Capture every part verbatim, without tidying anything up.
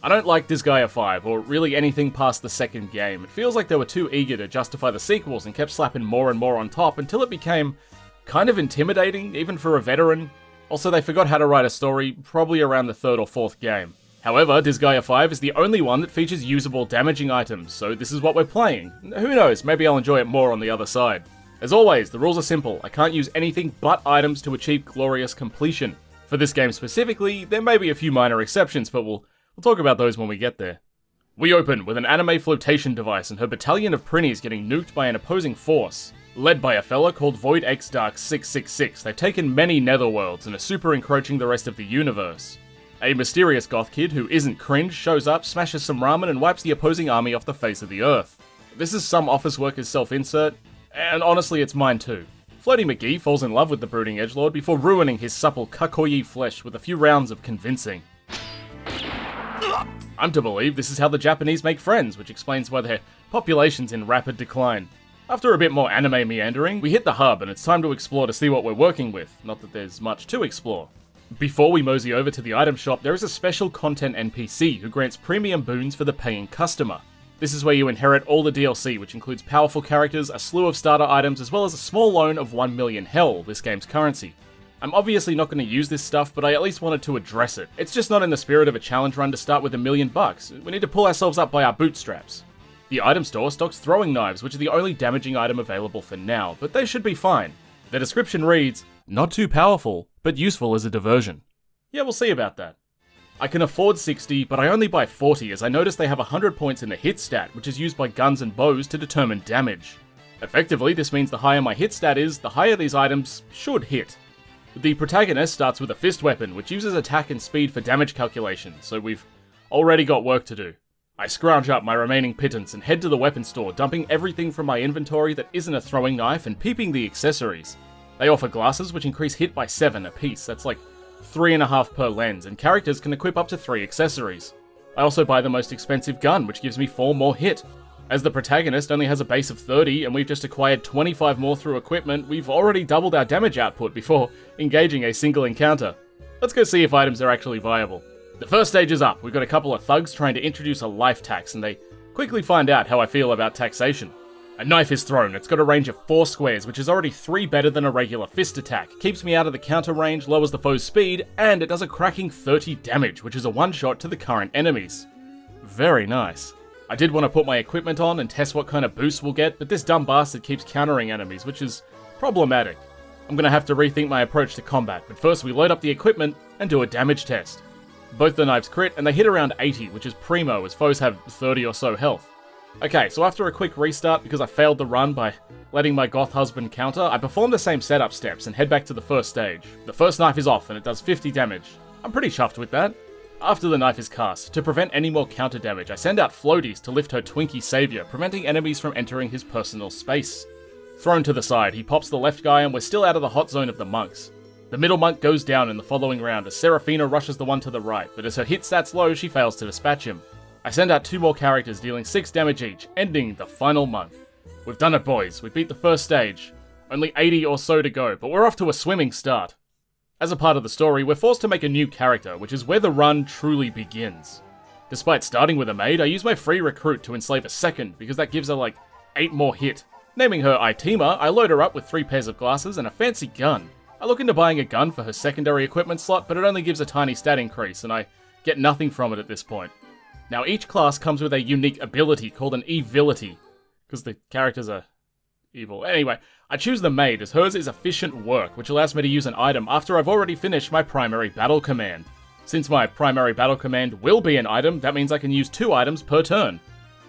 I don't like Disgaea five, or really anything past the second game. It feels like they were too eager to justify the sequels and kept slapping more and more on top until it became kind of intimidating, even for a veteran. Also, they forgot how to write a story, probably around the third or fourth game. However, Disgaea five is the only one that features usable damaging items, so this is what we're playing. Who knows, maybe I'll enjoy it more on the other side. As always, the rules are simple. I can't use anything but items to achieve glorious completion. For this game specifically, there may be a few minor exceptions, but we'll We'll talk about those when we get there. We open with an anime flotation device and her battalion of Prinnies getting nuked by an opposing force. Led by a fella called Void X Dark six six six, they've taken many netherworlds and are super encroaching the rest of the universe. A mysterious goth kid who isn't cringe shows up, smashes some ramen and wipes the opposing army off the face of the earth. This is some office worker's self-insert, and honestly it's mine too. Floaty McGee falls in love with the brooding edgelord before ruining his supple kakoyi flesh with a few rounds of convincing. I'm to believe this is how the Japanese make friends, which explains why their population's in rapid decline. After a bit more anime meandering, we hit the hub and it's time to explore to see what we're working with, not that there's much to explore. Before we mosey over to the item shop, there is a special content N P C who grants premium boons for the paying customer. This is where you inherit all the D L C, which includes powerful characters, a slew of starter items, as well as a small loan of one million Hell, this game's currency. I'm obviously not going to use this stuff, but I at least wanted to address it. It's just not in the spirit of a challenge run to start with a million bucks. We need to pull ourselves up by our bootstraps. The item store stocks throwing knives, which are the only damaging item available for now, but they should be fine. The description reads, "Not too powerful, but useful as a diversion." Yeah, we'll see about that. I can afford sixty, but I only buy forty as I notice they have one hundred points in the hit stat, which is used by guns and bows to determine damage. Effectively, this means the higher my hit stat is, the higher these items should hit. The protagonist starts with a fist weapon, which uses attack and speed for damage calculation, so we've already got work to do. I scrounge up my remaining pittance and head to the weapon store, dumping everything from my inventory that isn't a throwing knife and peeping the accessories. They offer glasses which increase hit by seven apiece, that's like three and a half per lens, and characters can equip up to three accessories. I also buy the most expensive gun, which gives me four more hit. As the protagonist only has a base of thirty, and we've just acquired twenty-five more through equipment, we've already doubled our damage output before engaging a single encounter. Let's go see if items are actually viable. The first stage is up. We've got a couple of thugs trying to introduce a life tax, and they quickly find out how I feel about taxation. A knife is thrown. It's got a range of four squares, which is already three better than a regular fist attack. It keeps me out of the counter range, lowers the foe's speed, and it does a cracking thirty damage, which is a one-shot to the current enemies. Very nice. I did want to put my equipment on and test what kind of boost we'll get, but this dumb bastard keeps countering enemies, which is problematic. I'm going to have to rethink my approach to combat, but first we load up the equipment and do a damage test. Both the knives crit, and they hit around eighty, which is primo, as foes have thirty or so health. Okay, so after a quick restart, because I failed the run by letting my goth husband counter, I perform the same setup steps and head back to the first stage. The first knife is off, and it does fifty damage. I'm pretty chuffed with that. After the knife is cast, to prevent any more counter damage, I send out floaties to lift her Twinkie savior, preventing enemies from entering his personal space. Thrown to the side, he pops the left guy and we're still out of the hot zone of the monks. The middle monk goes down in the following round as Serafina rushes the one to the right, but as her hit stats low, she fails to dispatch him. I send out two more characters dealing six damage each, ending the final monk. We've done it, boys. We beat the first stage. Only eighty or so to go, but we're off to a swimming start. As a part of the story, we're forced to make a new character, which is where the run truly begins. Despite starting with a maid, I use my free recruit to enslave a second, because that gives her like eight more hit. Naming her Itima, I load her up with three pairs of glasses and a fancy gun. I look into buying a gun for her secondary equipment slot, but it only gives a tiny stat increase, and I get nothing from it at this point. Now each class comes with a unique ability called an evility, because the characters are evil. Anyway, I choose the maid as hers is efficient work, which allows me to use an item after I've already finished my primary battle command. Since my primary battle command will be an item, that means I can use two items per turn.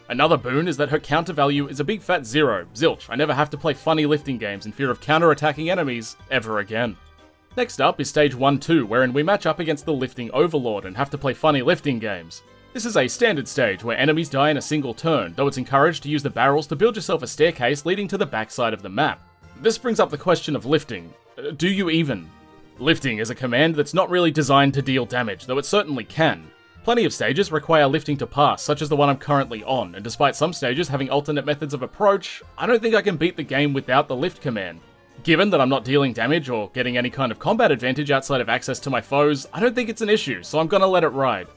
Another boon is that her counter value is a big fat zero, zilch. I never have to play funny lifting games in fear of counter-attacking enemies ever again. Next up is stage one two, wherein we match up against the lifting overlord and have to play funny lifting games. This is a standard stage where enemies die in a single turn, though it's encouraged to use the barrels to build yourself a staircase leading to the backside of the map. This brings up the question of lifting. Do you even? Lifting is a command that's not really designed to deal damage, though it certainly can. Plenty of stages require lifting to pass, such as the one I'm currently on, and despite some stages having alternate methods of approach, I don't think I can beat the game without the lift command. Given that I'm not dealing damage or getting any kind of combat advantage outside of access to my foes, I don't think it's an issue, so I'm gonna let it ride.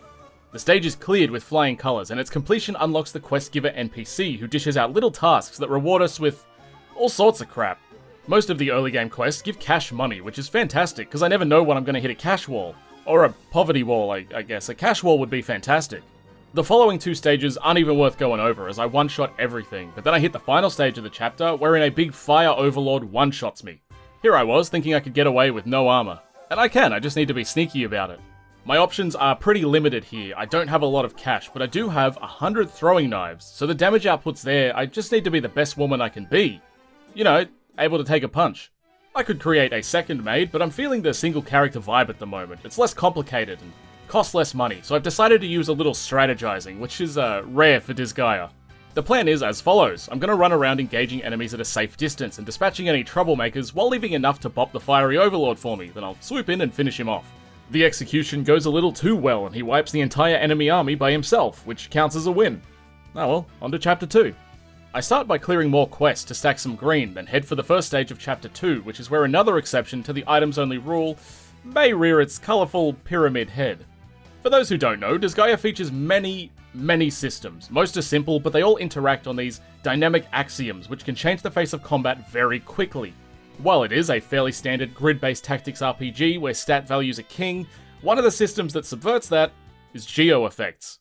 The stage is cleared with flying colours, and its completion unlocks the quest giver N P C, who dishes out little tasks that reward us with all sorts of crap. Most of the early game quests give cash money, which is fantastic, because I never know when I'm going to hit a cash wall. Or a poverty wall, I, I guess. A cash wall would be fantastic. The following two stages aren't even worth going over, as I one-shot everything, but then I hit the final stage of the chapter, wherein a big fire overlord one-shots me. Here I was, thinking I could get away with no armour. And I can, I just need to be sneaky about it. My options are pretty limited here. I don't have a lot of cash, but I do have one hundred throwing knives, so the damage output's there. I just need to be the best woman I can be. You know, able to take a punch. I could create a second maid, but I'm feeling the single character vibe at the moment. It's less complicated and costs less money, so I've decided to use a little strategizing, which is uh, rare for Disgaea. The plan is as follows. I'm going to run around engaging enemies at a safe distance and dispatching any troublemakers while leaving enough to bop the fiery overlord for me, then I'll swoop in and finish him off. The execution goes a little too well, and he wipes the entire enemy army by himself, which counts as a win. Oh well, on to chapter two. I start by clearing more quests to stack some green, then head for the first stage of chapter two, which is where another exception to the items only rule may rear its colourful pyramid head. For those who don't know, Disgaea features many, many systems. Most are simple, but they all interact on these dynamic axioms, which can change the face of combat very quickly. While it is a fairly standard grid-based tactics R P G where stat values are king, one of the systems that subverts that is geo effects.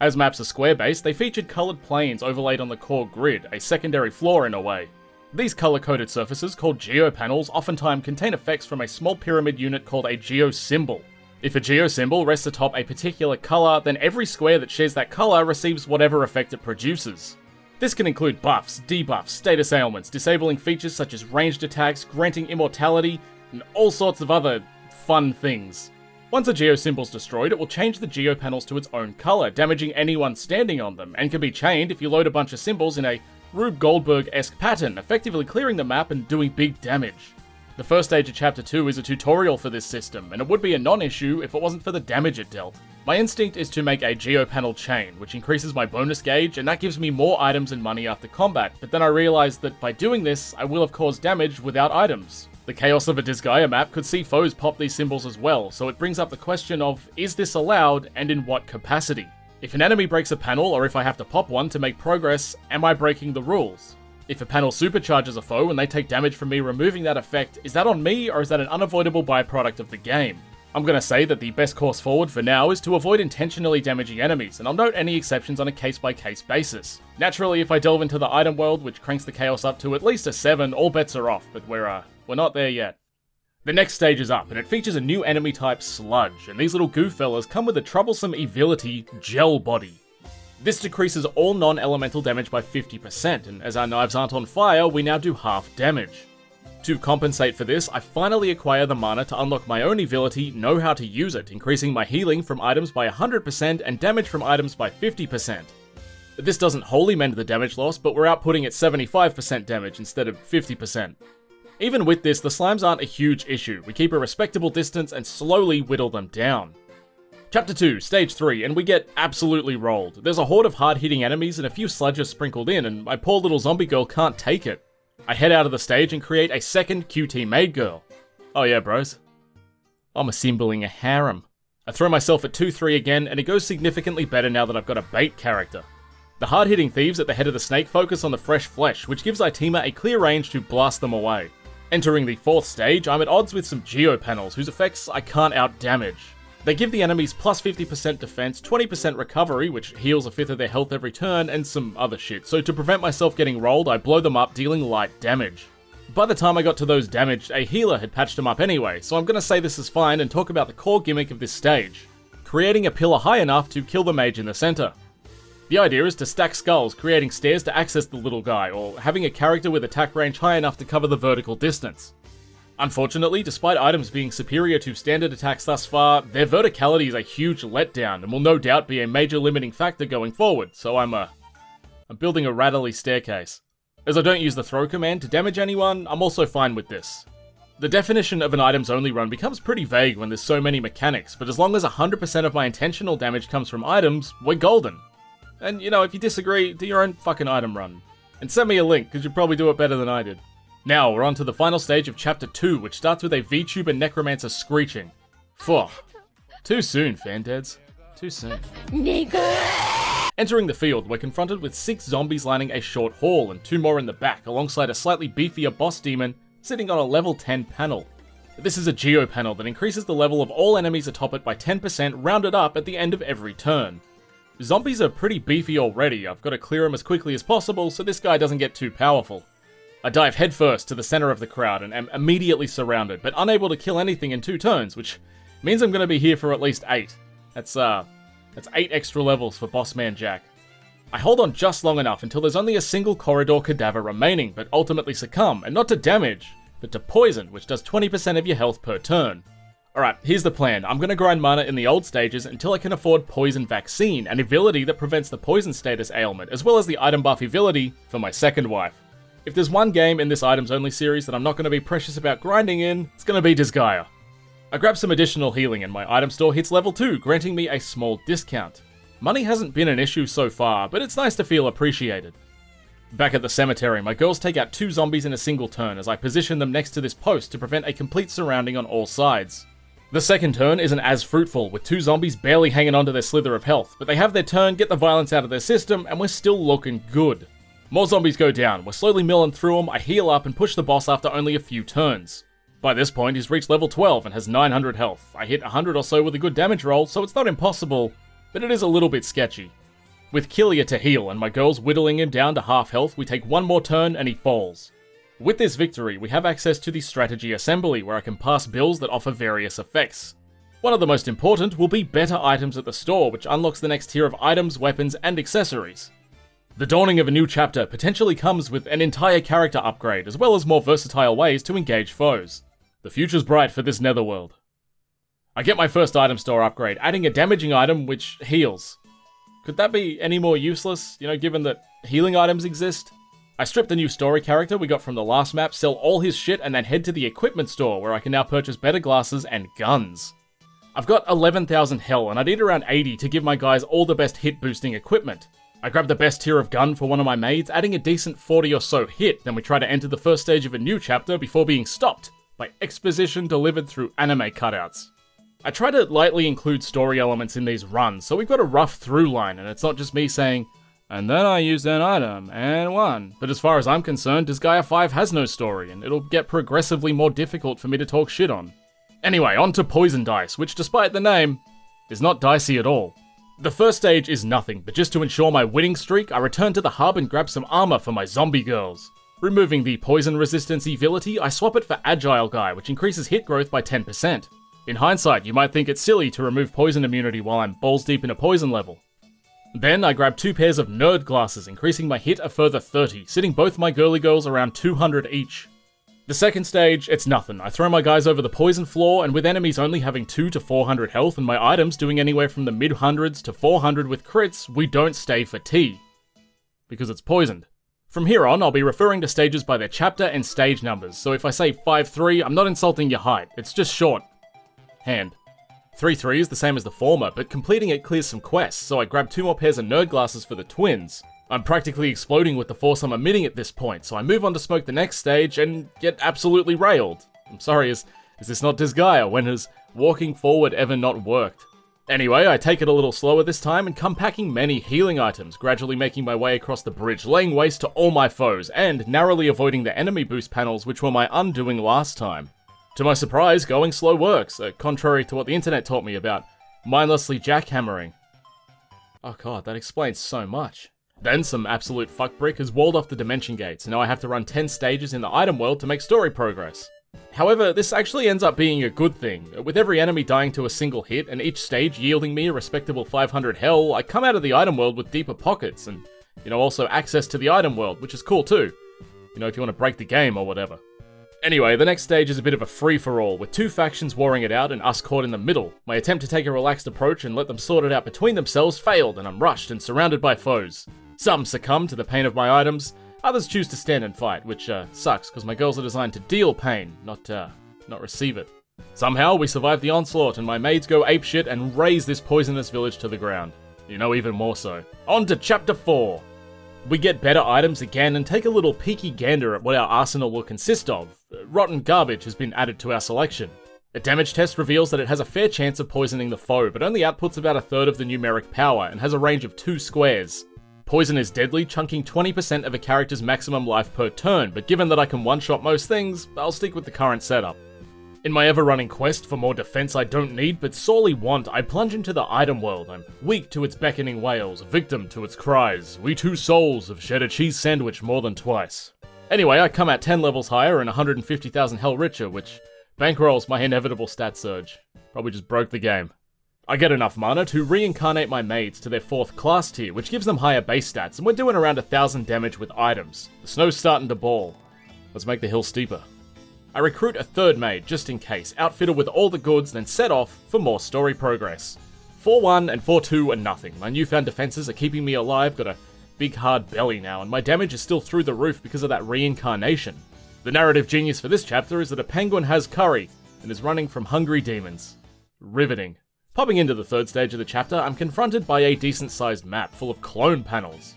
As maps are square-based, they featured coloured planes overlaid on the core grid, a secondary floor in a way. These colour-coded surfaces, called geopanels, oftentimes contain effects from a small pyramid unit called a geosymbol. If a geosymbol rests atop a particular colour, then every square that shares that colour receives whatever effect it produces. This can include buffs, debuffs, status ailments, disabling features such as ranged attacks, granting immortality, and all sorts of other fun things. Once a geosymbol's destroyed, it will change the geopanels to its own colour, damaging anyone standing on them, and can be chained if you load a bunch of symbols in a Rube Goldberg-esque pattern, effectively clearing the map and doing big damage. The first stage of chapter two is a tutorial for this system, and it would be a non-issue if it wasn't for the damage it dealt. My instinct is to make a geopanel chain, which increases my bonus gauge, and that gives me more items and money after combat, but then I realised that by doing this, I will have caused damage without items. The chaos of a Disgaea map could see foes pop these symbols as well, so it brings up the question of, is this allowed, and in what capacity? If an enemy breaks a panel, or if I have to pop one to make progress, am I breaking the rules? If a panel supercharges a foe and they take damage from me removing that effect, is that on me or is that an unavoidable byproduct of the game? I'm going to say that the best course forward for now is to avoid intentionally damaging enemies, and I'll note any exceptions on a case-by-case basis. Naturally, if I delve into the item world, which cranks the chaos up to at least a seven, all bets are off, but we're, uh, we're not there yet. The next stage is up, and it features a new enemy type, Sludge, and these little goo fellas come with a troublesome evility, Gel Body. This decreases all non-elemental damage by fifty percent, and as our knives aren't on fire, we now do half damage. To compensate for this, I finally acquire the mana to unlock my own ability, know how to use it, increasing my healing from items by one hundred percent and damage from items by fifty percent. This doesn't wholly mend the damage loss, but we're outputting at seventy-five percent damage instead of fifty percent. Even with this, the slimes aren't a huge issue. We keep a respectable distance and slowly whittle them down. Chapter two, Stage three, and we get absolutely rolled. There's a horde of hard-hitting enemies and a few sludges sprinkled in, and my poor little zombie girl can't take it. I head out of the stage and create a second Q T maid girl. Oh yeah, bros. I'm assembling a harem. I throw myself at two three again, and it goes significantly better now that I've got a bait character. The hard-hitting thieves at the head of the snake focus on the fresh flesh, which gives Itema a clear range to blast them away. Entering the fourth stage, I'm at odds with some geopanels, whose effects I can't out-damage. They give the enemies plus fifty percent defense, twenty percent recovery, which heals a fifth of their health every turn, and some other shit. So to prevent myself getting rolled, I blow them up, dealing light damage. By the time I got to those damaged, a healer had patched them up anyway, so I'm gonna say this is fine and talk about the core gimmick of this stage. Creating a pillar high enough to kill the mage in the center. The idea is to stack skulls, creating stairs to access the little guy, or having a character with attack range high enough to cover the vertical distance. Unfortunately, despite items being superior to standard attacks thus far, their verticality is a huge letdown and will no doubt be a major limiting factor going forward, so I'm, uh, I'm building a rattly staircase. As I don't use the throw command to damage anyone, I'm also fine with this. The definition of an items only run becomes pretty vague when there's so many mechanics, but as long as one hundred percent of my intentional damage comes from items, we're golden. And you know, if you disagree, do your own fucking item run. And send me a link, because you'll probably do it better than I did. Now, we're on to the final stage of Chapter two, which starts with a VTuber necromancer screeching. Phew. Too soon, fan dads. Too soon. Nigga! Entering the field, we're confronted with six zombies lining a short hall and two more in the back, alongside a slightly beefier boss demon sitting on a level ten panel. This is a geo panel that increases the level of all enemies atop it by ten percent rounded up at the end of every turn. Zombies are pretty beefy already, I've got to clear them as quickly as possible so this guy doesn't get too powerful. I dive headfirst to the center of the crowd and am immediately surrounded, but unable to kill anything in two turns, which means I'm going to be here for at least eight. That's uh, that's eight extra levels for Boss Man Jack. I hold on just long enough until there's only a single corridor cadaver remaining, but ultimately succumb, and not to damage, but to poison, which does twenty percent of your health per turn. Alright, here's the plan. I'm gonna grind mana in the old stages until I can afford Poison Vaccine, an ability that prevents the poison status ailment, as well as the item buff ability for my second wife. If there's one game in this items only series that I'm not gonna be precious about grinding in, it's gonna be Disgaea. I grab some additional healing and my item store hits level two, granting me a small discount. Money hasn't been an issue so far, but it's nice to feel appreciated. Back at the cemetery, my girls take out two zombies in a single turn as I position them next to this post to prevent a complete surrounding on all sides. The second turn isn't as fruitful, with two zombies barely hanging onto their slither of health, but they have their turn, get the violence out of their system, and we're still looking good. More zombies go down, we're slowly milling through them, I heal up and push the boss after only a few turns. By this point, he's reached level twelve and has nine hundred health. I hit one hundred or so with a good damage roll, so it's not impossible, but it is a little bit sketchy. With Killia to heal and my girls whittling him down to half health, we take one more turn and he falls. With this victory, we have access to the strategy assembly where I can pass bills that offer various effects. One of the most important will be better items at the store, which unlocks the next tier of items, weapons, and accessories. The dawning of a new chapter potentially comes with an entire character upgrade, as well as more versatile ways to engage foes. The future's bright for this netherworld. I get my first item store upgrade, adding a damaging item which heals. Could that be any more useless, you know, given that healing items exist? I strip the new story character we got from the last map, sell all his shit, and then head to the equipment store where I can now purchase better glasses and guns. I've got eleven thousand hell and I need around eighty to give my guys all the best hit boosting equipment. I grab the best tier of gun for one of my maids, adding a decent forty or so hit, then we try to enter the first stage of a new chapter before being stopped by exposition delivered through anime cutouts. I try to lightly include story elements in these runs, so we've got a rough through line, and it's not just me saying, and then I used an item, and won. But as far as I'm concerned, Disgaea five has no story, and it'll get progressively more difficult for me to talk shit on. Anyway, on to Poison Dice, which despite the name, is not dicey at all. The first stage is nothing, but just to ensure my winning streak, I return to the hub and grab some armor for my zombie girls. Removing the poison resistance evility, I swap it for Agile Guy, which increases hit growth by ten percent. In hindsight, you might think it's silly to remove poison immunity while I'm balls deep in a poison level. Then I grab two pairs of nerd glasses, increasing my hit a further thirty, sitting both my girly girls around two hundred each. The second stage, it's nothing. I throw my guys over the poison floor, and with enemies only having two to four hundred health and my items doing anywhere from the mid hundreds to four hundred with crits, we don't stay for tea. Because it's poisoned. From here on, I'll be referring to stages by their chapter and stage numbers, so if I say five three, I'm not insulting your height, it's just short. Hand. three three is the same as the former, but completing it clears some quests, so I grab two more pairs of nerd glasses for the twins. I'm practically exploding with the force I'm emitting at this point, so I move on to smoke the next stage and get absolutely railed. I'm sorry, is, is this not Disgaea? When has walking forward ever not worked? Anyway, I take it a little slower this time and come packing many healing items, gradually making my way across the bridge, laying waste to all my foes, and narrowly avoiding the enemy boost panels which were my undoing last time. To my surprise, going slow works, uh, contrary to what the internet taught me about mindlessly jackhammering. Oh god, that explains so much. Then some absolute fuckbrick has walled off the dimension gates, and now I have to run ten stages in the item world to make story progress. However, this actually ends up being a good thing. With every enemy dying to a single hit, and each stage yielding me a respectable five hundred hell, I come out of the item world with deeper pockets, and, you know, also access to the item world, which is cool too. You know, if you want to break the game or whatever. Anyway, the next stage is a bit of a free-for-all, with two factions warring it out and us caught in the middle. My attempt to take a relaxed approach and let them sort it out between themselves failed, and I'm rushed and surrounded by foes. Some succumb to the pain of my items, others choose to stand and fight, which uh, sucks, because my girls are designed to deal pain, not, uh, not receive it. Somehow, we survive the onslaught, and my maids go apeshit and raise this poisonous village to the ground. You know, even more so. On to chapter four! We get better items again and take a little peeky gander at what our arsenal will consist of. Rotten garbage has been added to our selection. The damage test reveals that it has a fair chance of poisoning the foe, but only outputs about a third of the numeric power, and has a range of two squares. Poison is deadly, chunking twenty percent of a character's maximum life per turn, but given that I can one-shot most things, I'll stick with the current setup. In my ever-running quest for more defense I don't need but sorely want, I plunge into the item world. I'm weak to its beckoning wails, victim to its cries. We two souls have shared a cheese sandwich more than twice. Anyway, I come out ten levels higher and one hundred fifty thousand hell richer, which bankrolls my inevitable stat surge. Probably just broke the game. I get enough mana to reincarnate my maids to their fourth class tier, which gives them higher base stats, and we're doing around one thousand damage with items. The snow's starting to ball. Let's make the hill steeper. I recruit a third maid, just in case, outfitted with all the goods, then set off for more story progress. four one and four two are nothing. My newfound defenses are keeping me alive, got a big hard belly now, and my damage is still through the roof because of that reincarnation. The narrative genius for this chapter is that a penguin has curry, and is running from hungry demons. Riveting. Popping into the third stage of the chapter, I'm confronted by a decent-sized map full of clone panels.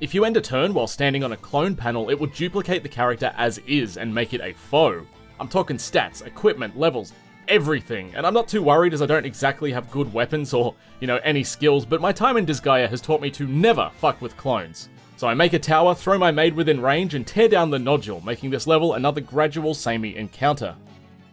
If you end a turn while standing on a clone panel, it will duplicate the character as is and make it a foe. I'm talking stats, equipment, levels, everything, and I'm not too worried as I don't exactly have good weapons or, you know, any skills, but my time in Disgaea has taught me to never fuck with clones. So I make a tower, throw my maid within range, and tear down the nodule, making this level another gradual samey encounter.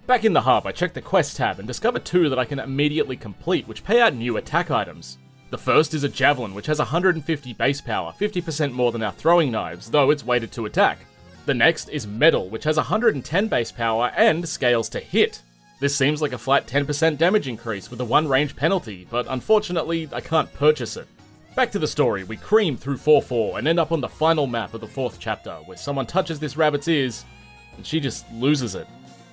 Back in the hub, I check the quest tab and discover two that I can immediately complete, which pay out new attack items. The first is a javelin, which has one hundred fifty base power, fifty percent more than our throwing knives, though it's weighted to attack. The next is metal, which has one hundred ten base power and scales to hit. This seems like a flat ten percent damage increase with a one range penalty, but unfortunately, I can't purchase it. Back to the story, we cream through four four and end up on the final map of the fourth chapter, where someone touches this rabbit's ears, and she just loses it.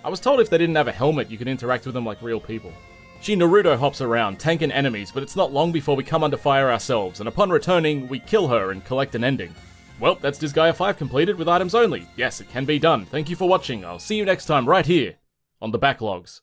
I was told if they didn't have a helmet, you could interact with them like real people. She Naruto hops around, tanking enemies, but it's not long before we come under fire ourselves, and upon returning, we kill her and collect an ending. Well, that's Disgaea five completed with items only. Yes, it can be done. Thank you for watching. I'll see you next time right here on the Backlogs.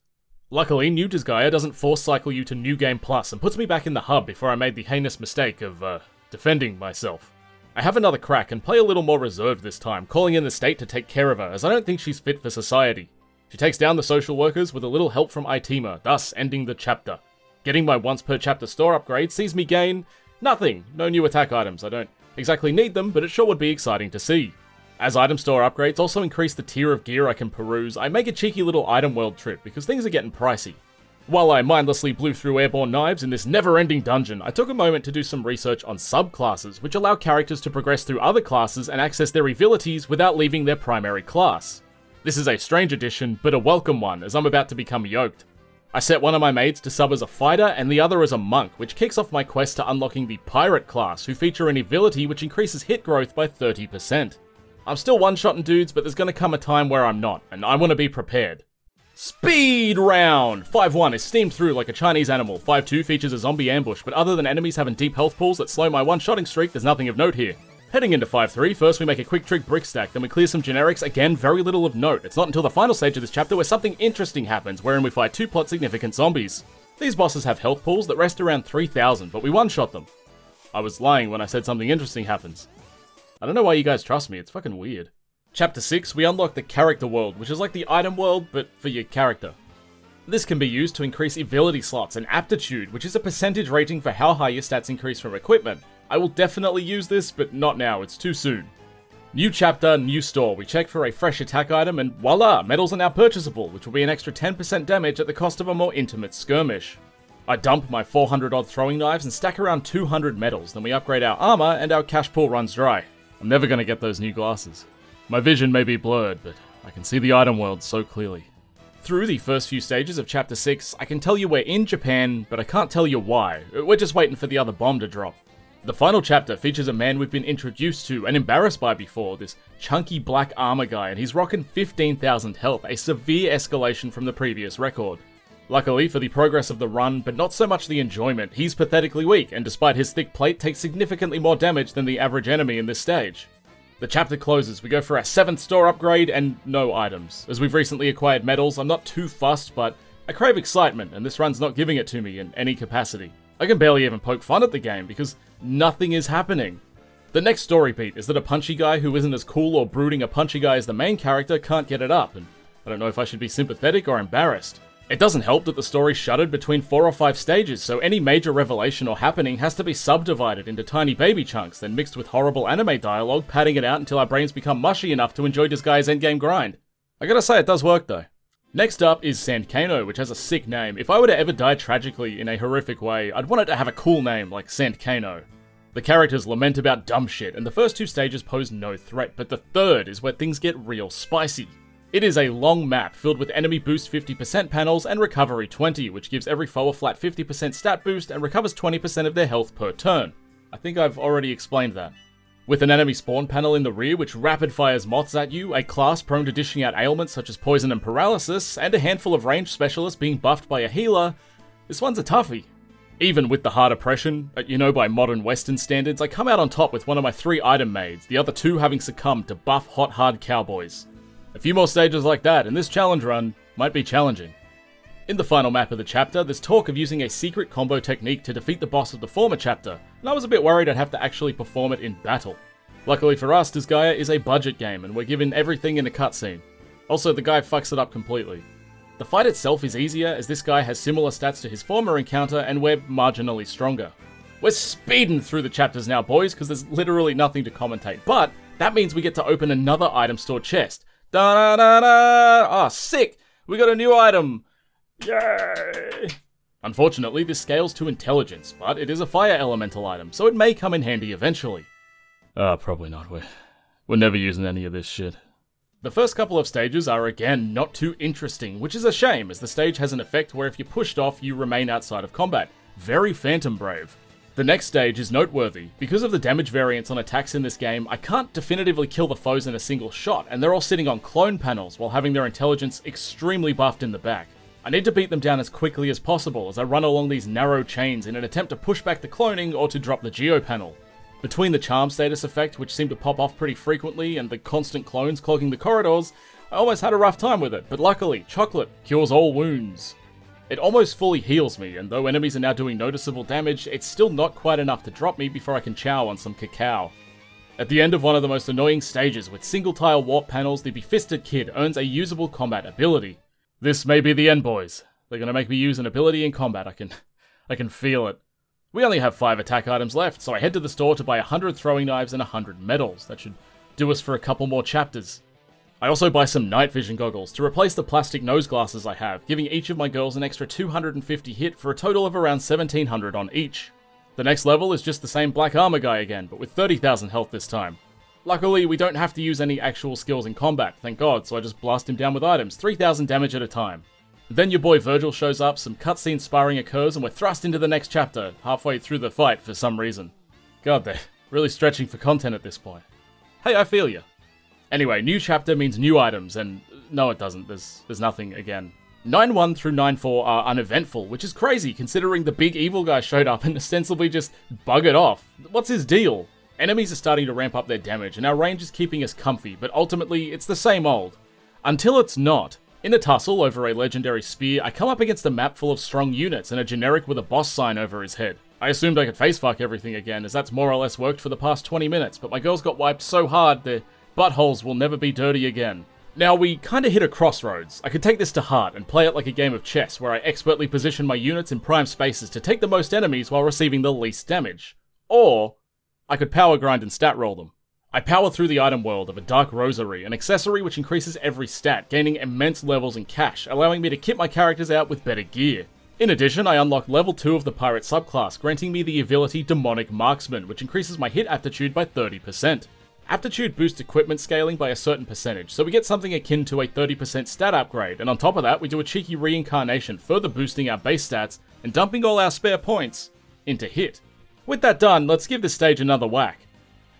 Luckily, New Disgaea doesn't force cycle you to New Game Plus and puts me back in the hub before I made the heinous mistake of, uh, defending myself. I have another crack and play a little more reserved this time, calling in the state to take care of her, as I don't think she's fit for society. She takes down the social workers with a little help from Itema, thus ending the chapter. Getting my once per chapter store upgrade sees me gain nothing. No new attack items. I don't exactly need them, but it sure would be exciting to see. As item store upgrades also increase the tier of gear I can peruse, I make a cheeky little item world trip because things are getting pricey. While I mindlessly blew through airborne knives in this never-ending dungeon, I took a moment to do some research on subclasses, which allow characters to progress through other classes and access their abilities without leaving their primary class. This is a strange addition, but a welcome one, as I'm about to become yoked. I set one of my maids to sub as a fighter and the other as a monk, which kicks off my quest to unlocking the pirate class, who feature an ability which increases hit growth by thirty percent. I'm still one-shotting dudes, but there's gonna come a time where I'm not, and I want to be prepared. Speed round! five one is steamed through like a Chinese animal, five two features a zombie ambush, but other than enemies having deep health pools that slow my one-shotting streak, there's nothing of note here. Heading into five three, first we make a quick trick brick stack, then we clear some generics, again very little of note. It's not until the final stage of this chapter where something interesting happens, wherein we fight two plot significant zombies. These bosses have health pools that rest around three thousand, but we one-shot them. I was lying when I said something interesting happens. I don't know why you guys trust me, it's fucking weird. Chapter six, we unlock the character world, which is like the item world, but for your character. This can be used to increase ability slots and aptitude, which is a percentage rating for how high your stats increase from equipment. I will definitely use this, but not now, it's too soon. New chapter, new store. We check for a fresh attack item and voila, medals are now purchasable, which will be an extra ten percent damage at the cost of a more intimate skirmish. I dump my four hundred odd throwing knives and stack around two hundred medals, then we upgrade our armor and our cash pool runs dry. I'm never gonna get those new glasses. My vision may be blurred, but I can see the item world so clearly. Through the first few stages of chapter six, I can tell you we're in Japan, but I can't tell you why. We're just waiting for the other bomb to drop. The final chapter features a man we've been introduced to and embarrassed by before, this chunky black armor guy, and he's rocking fifteen thousand health, a severe escalation from the previous record. Luckily for the progress of the run, but not so much the enjoyment, he's pathetically weak, and despite his thick plate, takes significantly more damage than the average enemy in this stage. The chapter closes, we go for our seventh store upgrade, and no items. As we've recently acquired medals, I'm not too fussed, but I crave excitement, and this run's not giving it to me in any capacity. I can barely even poke fun at the game, because nothing is happening. The next story beat is that a punchy guy who isn't as cool or brooding a punchy guy as the main character can't get it up, and I don't know if I should be sympathetic or embarrassed. It doesn't help that the story shuttered between four or five stages, so any major revelation or happening has to be subdivided into tiny baby chunks, then mixed with horrible anime dialogue, padding it out until our brains become mushy enough to enjoy Disgaea's endgame grind. I gotta say, it does work though. Next up is Sandkano, which has a sick name. If I were to ever die tragically in a horrific way, I'd want it to have a cool name like Sandkano. The characters lament about dumb shit, and the first two stages pose no threat, but the third is where things get real spicy. It is a long map filled with enemy boost fifty percent panels and recovery twenty, which gives every foe a flat fifty percent stat boost and recovers twenty percent of their health per turn. I think I've already explained that. With an enemy spawn panel in the rear which rapid fires moths at you, a class prone to dishing out ailments such as poison and paralysis, and a handful of range specialists being buffed by a healer, this one's a toughie. Even with the hard oppression, you know, by modern Western standards, I come out on top with one of my three item maids, the other two having succumbed to buff hot hard cowboys. A few more stages like that, and this challenge run might be challenging. In the final map of the chapter, there's talk of using a secret combo technique to defeat the boss of the former chapter, and I was a bit worried I'd have to actually perform it in battle. Luckily for us, Disgaea is a budget game, and we're given everything in a cutscene. Also, the guy fucks it up completely. The fight itself is easier, as this guy has similar stats to his former encounter, and we're marginally stronger. We're speeding through the chapters now, boys, because there's literally nothing to commentate, but that means we get to open another item store chest. Da da da da! Ah, sick! We got a new item! Yay! Unfortunately, this scales to intelligence, but it is a fire elemental item, so it may come in handy eventually. Ah, uh, probably not. We're, we're never using any of this shit. The first couple of stages are again not too interesting, which is a shame, as the stage has an effect where if you're pushed off, you remain outside of combat. Very Phantom Brave. The next stage is noteworthy. Because of the damage variance on attacks in this game, I can't definitively kill the foes in a single shot, and they're all sitting on clone panels while having their intelligence extremely buffed in the back. I need to beat them down as quickly as possible as I run along these narrow chains in an attempt to push back the cloning or to drop the geo panel. Between the charm status effect, which seemed to pop off pretty frequently, and the constant clones clogging the corridors, I almost had a rough time with it, but luckily, chocolate cures all wounds. It almost fully heals me, and though enemies are now doing noticeable damage, it's still not quite enough to drop me before I can chow on some cacao. At the end of one of the most annoying stages with single tile warp panels, the Befisted Kid earns a usable combat ability. This may be the end, boys. They're gonna make me use an ability in combat, I can... I can feel it. We only have five attack items left, so I head to the store to buy one hundred throwing knives and one hundred medals. That should do us for a couple more chapters. I also buy some night vision goggles to replace the plastic nose glasses I have, giving each of my girls an extra two hundred fifty hit for a total of around seventeen hundred on each. The next level is just the same black armor guy again, but with thirty thousand health this time. Luckily, we don't have to use any actual skills in combat, thank God, so I just blast him down with items, three thousand damage at a time. Then your boy Virgil shows up, some cutscene sparring occurs, and we're thrust into the next chapter, halfway through the fight for some reason. God, they're really stretching for content at this point. Hey, I feel ya. Anyway, new chapter means new items, and no it doesn't, there's there's nothing again. nine one through nine four are uneventful, which is crazy considering the big evil guy showed up and ostensibly just buggered off. What's his deal? Enemies are starting to ramp up their damage, and our range is keeping us comfy, but ultimately it's the same old. Until it's not. In a tussle over a legendary spear, I come up against a map full of strong units and a generic with a boss sign over his head. I assumed I could facefuck everything again, as that's more or less worked for the past twenty minutes, but my girls got wiped so hard they're... buttholes will never be dirty again. Now we kinda hit a crossroads. I could take this to heart and play it like a game of chess where I expertly position my units in prime spaces to take the most enemies while receiving the least damage. Or, I could power grind and stat roll them. I power through the item world of a Dark Rosary, an accessory which increases every stat, gaining immense levels in cash, allowing me to kit my characters out with better gear. In addition, I unlock level two of the Pirate subclass, granting me the ability Demonic Marksman, which increases my hit aptitude by thirty percent. Aptitude boosts equipment scaling by a certain percentage, so we get something akin to a thirty percent stat upgrade, and on top of that we do a cheeky reincarnation, further boosting our base stats and dumping all our spare points into hit. With that done, let's give this stage another whack.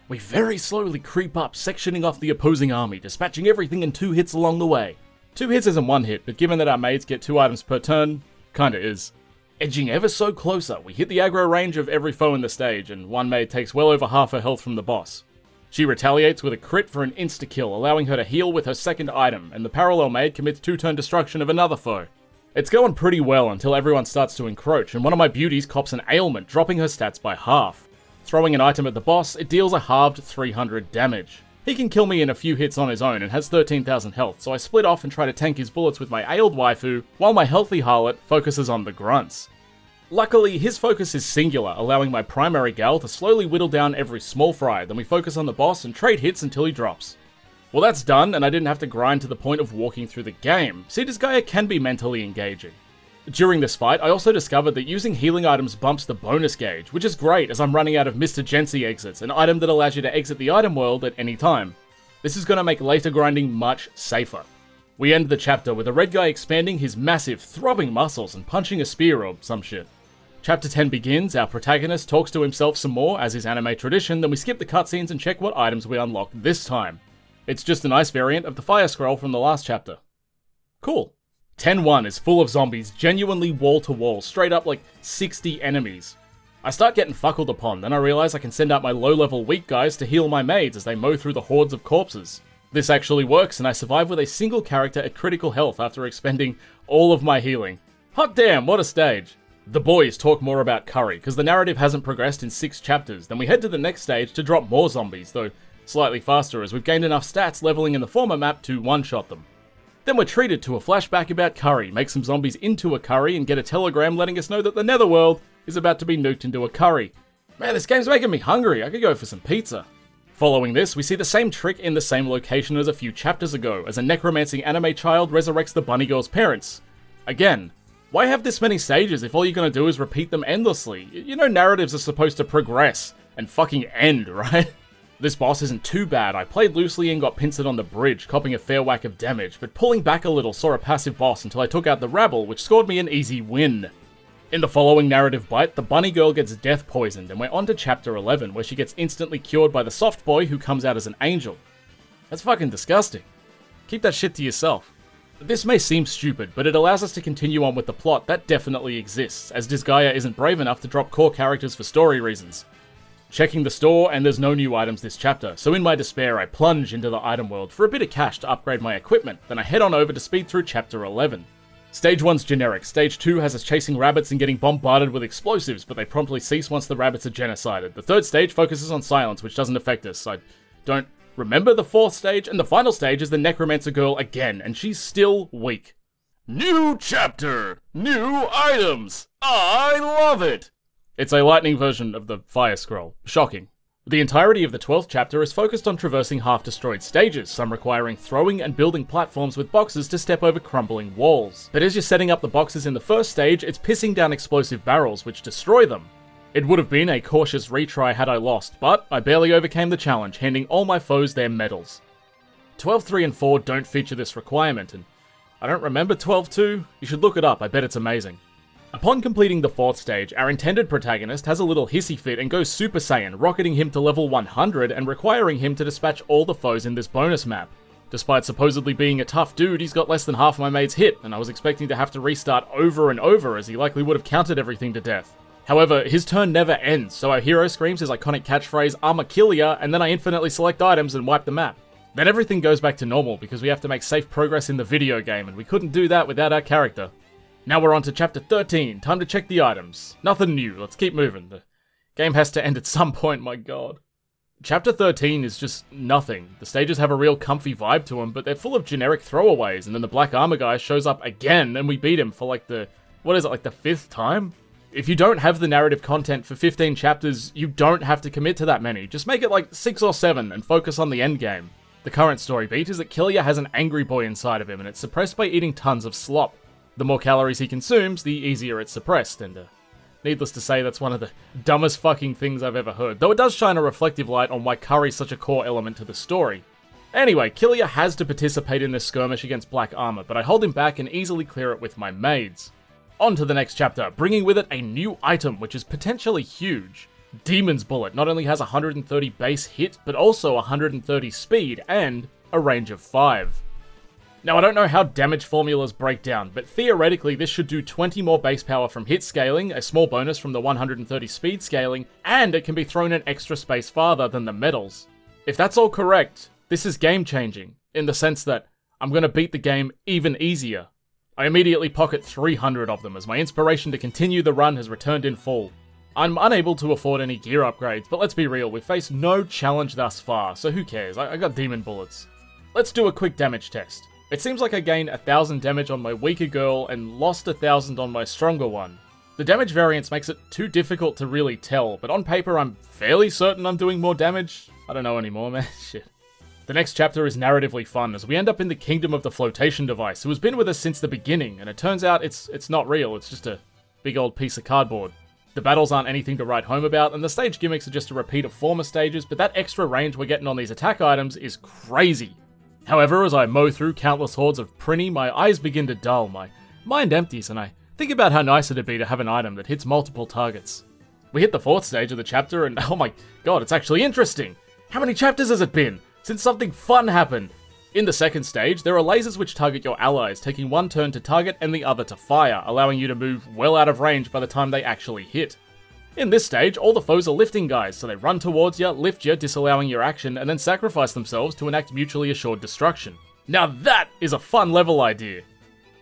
We very slowly creep up, sectioning off the opposing army, dispatching everything in two hits along the way. Two hits isn't one hit, but given that our maids get two items per turn, kinda is. Edging ever so closer, we hit the aggro range of every foe in the stage, and one maid takes well over half her health from the boss. She retaliates with a crit for an insta-kill, allowing her to heal with her second item, and the parallel maid commits two-turn destruction of another foe. It's going pretty well until everyone starts to encroach, and one of my beauties cops an ailment, dropping her stats by half. Throwing an item at the boss, it deals a halved three hundred damage. He can kill me in a few hits on his own and has thirteen thousand health, so I split off and try to tank his bullets with my ailed waifu, while my healthy harlot focuses on the grunts. Luckily, his focus is singular, allowing my primary gal to slowly whittle down every small fry, then we focus on the boss and trade hits until he drops. Well, that's done, and I didn't have to grind to the point of walking through the game. See, Disgaea can be mentally engaging. During this fight, I also discovered that using healing items bumps the bonus gauge, which is great as I'm running out of Mister Jency exits, an item that allows you to exit the item world at any time. This is going to make later grinding much safer. We end the chapter with a red guy expanding his massive, throbbing muscles and punching a spear or some shit. Chapter ten begins, our protagonist talks to himself some more, as is anime tradition, then we skip the cutscenes and check what items we unlock this time. It's just a nice variant of the fire scroll from the last chapter. Cool. ten one is full of zombies, genuinely wall-to-wall, straight up like sixty enemies. I start getting fuckled upon, then I realise I can send out my low-level weak guys to heal my maids as they mow through the hordes of corpses. This actually works, and I survive with a single character at critical health after expending all of my healing. Hot damn, what a stage! The boys talk more about curry, because the narrative hasn't progressed in six chapters, then we head to the next stage to drop more zombies, though slightly faster as we've gained enough stats leveling in the former map to one-shot them. Then we're treated to a flashback about curry, make some zombies into a curry, and get a telegram letting us know that the netherworld is about to be nuked into a curry. Man, this game's making me hungry, I could go for some pizza. Following this, we see the same trick in the same location as a few chapters ago, as a necromancing anime child resurrects the bunny girl's parents. Again. Why have this many stages if all you're gonna do is repeat them endlessly? You know narratives are supposed to progress and fucking end, right? This boss isn't too bad, I played loosely and got pincered on the bridge, copping a fair whack of damage, but pulling back a little saw a passive boss until I took out the rabble, which scored me an easy win. In the following narrative bite, the bunny girl gets death poisoned, and we're on to chapter eleven, where she gets instantly cured by the soft boy who comes out as an angel. That's fucking disgusting. Keep that shit to yourself. This may seem stupid, but it allows us to continue on with the plot that definitely exists, as Disgaea isn't brave enough to drop core characters for story reasons. Checking the store, and there's no new items this chapter, so in my despair I plunge into the item world for a bit of cash to upgrade my equipment, then I head on over to speed through chapter eleven. Stage one's generic, stage two has us chasing rabbits and getting bombarded with explosives, but they promptly cease once the rabbits are genocided. The third stage focuses on silence, which doesn't affect us, I don't... Remember the fourth stage, and the final stage is the necromancer girl again, and she's still weak. New chapter! New items! I love it! It's a lightning version of the fire scroll. Shocking. The entirety of the twelfth chapter is focused on traversing half-destroyed stages, some requiring throwing and building platforms with boxes to step over crumbling walls. But as you're setting up the boxes in the first stage, it's pissing down explosive barrels, which destroy them. It would have been a cautious retry had I lost, but I barely overcame the challenge, handing all my foes their medals. twelve three and four don't feature this requirement, and I don't remember twelve two. You should look it up, I bet it's amazing. Upon completing the fourth stage, our intended protagonist has a little hissy fit and goes Super Saiyan, rocketing him to level one hundred and requiring him to dispatch all the foes in this bonus map. Despite supposedly being a tough dude, he's got less than half my maid's hit, and I was expecting to have to restart over and over as he likely would have countered everything to death. However, his turn never ends, so our hero screams his iconic catchphrase, "I'ma kill ya," and then I infinitely select items and wipe the map. Then everything goes back to normal, because we have to make safe progress in the video game, and we couldn't do that without our character. Now we're on to chapter thirteen, time to check the items. Nothing new, let's keep moving. The game has to end at some point, my god. Chapter thirteen is just nothing. The stages have a real comfy vibe to them, but they're full of generic throwaways, and then the black armor guy shows up again, and we beat him for like the... what is it, like the fifth time? If you don't have the narrative content for fifteen chapters, you don't have to commit to that many. Just make it like six or seven and focus on the endgame. The current story beat is that Killia has an angry boy inside of him and it's suppressed by eating tons of slop. The more calories he consumes, the easier it's suppressed, and uh, needless to say, that's one of the dumbest fucking things I've ever heard, though it does shine a reflective light on why curry's such a core element to the story. Anyway, Killia has to participate in this skirmish against black armor, but I hold him back and easily clear it with my maids. On to the next chapter, bringing with it a new item, which is potentially huge. Demon's Bullet not only has one hundred thirty base hit, but also one hundred thirty speed, and a range of five. Now I don't know how damage formulas break down, but theoretically this should do twenty more base power from hit scaling, a small bonus from the one hundred thirty speed scaling, and it can be thrown an extra space farther than the medals. If that's all correct, this is game changing, in the sense that I'm gonna beat the game even easier. I immediately pocket three hundred of them, as my inspiration to continue the run has returned in full. I'm unable to afford any gear upgrades, but let's be real, we've faced no challenge thus far, so who cares, I, I got demon bullets. Let's do a quick damage test. It seems like I gained one thousand damage on my weaker girl and lost one thousand on my stronger one. The damage variance makes it too difficult to really tell, but on paper I'm fairly certain I'm doing more damage. I don't know anymore, man, shit. The next chapter is narratively fun, as we end up in the kingdom of the flotation device, who has been with us since the beginning, and it turns out it's it's not real, it's just a big old piece of cardboard. The battles aren't anything to write home about, and the stage gimmicks are just a repeat of former stages, but that extra range we're getting on these attack items is crazy. However, as I mow through countless hordes of Prinny, my eyes begin to dull, my mind empties, and I think about how nice it'd be to have an item that hits multiple targets. We hit the fourth stage of the chapter, and oh my god, it's actually interesting! How many chapters has it been since something fun happened? In the second stage, there are lasers which target your allies, taking one turn to target and the other to fire, allowing you to move well out of range by the time they actually hit. In this stage, all the foes are lifting guys, so they run towards you, lift you, disallowing your action, and then sacrifice themselves to enact mutually assured destruction. Now that is a fun level idea!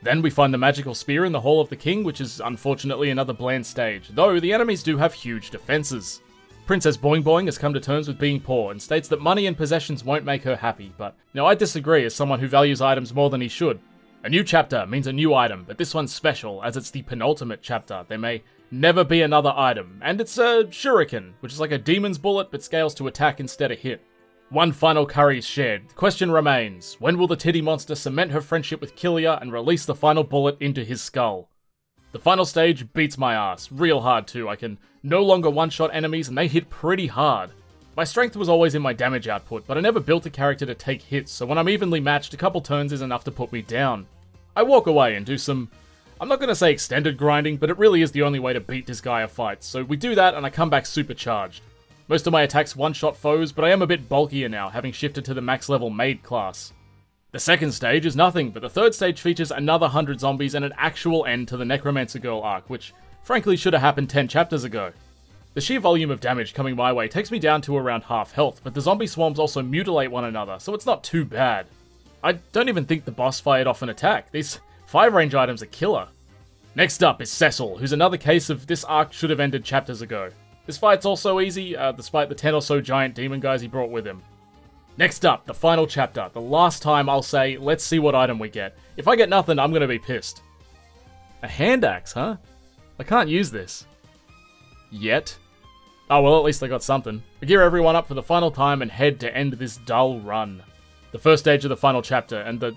Then we find the magical spear in the Hall of the King, which is unfortunately another bland stage, though the enemies do have huge defenses. Princess Boing Boing has come to terms with being poor and states that money and possessions won't make her happy, but now I disagree as someone who values items more than he should. A new chapter means a new item, but this one's special as it's the penultimate chapter. There may never be another item, and it's a shuriken, which is like a demon's bullet but scales to attack instead of hit. One final curry is shared. The question remains, when will the titty monster cement her friendship with Killia and release the final bullet into his skull? The final stage beats my ass, real hard too. I can no longer one-shot enemies and they hit pretty hard. My strength was always in my damage output, but I never built a character to take hits, so when I'm evenly matched, a couple turns is enough to put me down. I walk away and do some, I'm not gonna say extended grinding, but it really is the only way to beat Disgaea fights, so we do that and I come back supercharged. Most of my attacks one-shot foes, but I am a bit bulkier now, having shifted to the max level maid class. The second stage is nothing, but the third stage features another one hundred zombies and an actual end to the Necromancer Girl arc, which frankly should have happened ten chapters ago. The sheer volume of damage coming my way takes me down to around half health, but the zombie swarms also mutilate one another, so it's not too bad. I don't even think the boss fired off an attack. These fire range items are killer. Next up is Cecil, who's another case of this arc should have ended chapters ago. This fight's also easy, uh, despite the ten or so giant demon guys he brought with him. Next up, the final chapter. The last time I'll say, let's see what item we get. If I get nothing, I'm gonna be pissed. A hand axe, huh? I can't use this. Yet. Oh well, at least I got something. I gear everyone up for the final time and head to end this dull run. The first stage of the final chapter, and the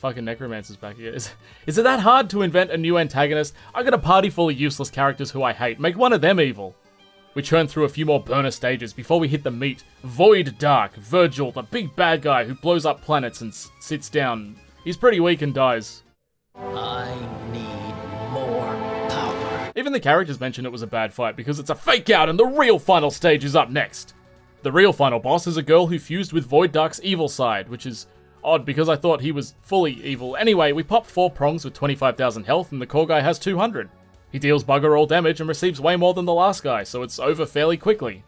fucking necromancer's back here. Is, is it that hard to invent a new antagonist? I got a party full of useless characters who I hate. Make one of them evil. We churn through a few more burner stages before we hit the meat. Void Dark, Virgil, the big bad guy who blows up planets and s sits down. He's pretty weak and dies. I need more power. Even the characters mentioned it was a bad fight because it's a fake out and the real final stage is up next. The real final boss is a girl who fused with Void Dark's evil side, which is odd because I thought he was fully evil. Anyway, we pop four prongs with twenty-five thousand health and the core guy has two hundred. He deals bugger all damage and receives way more than the last guy, so it's over fairly quickly.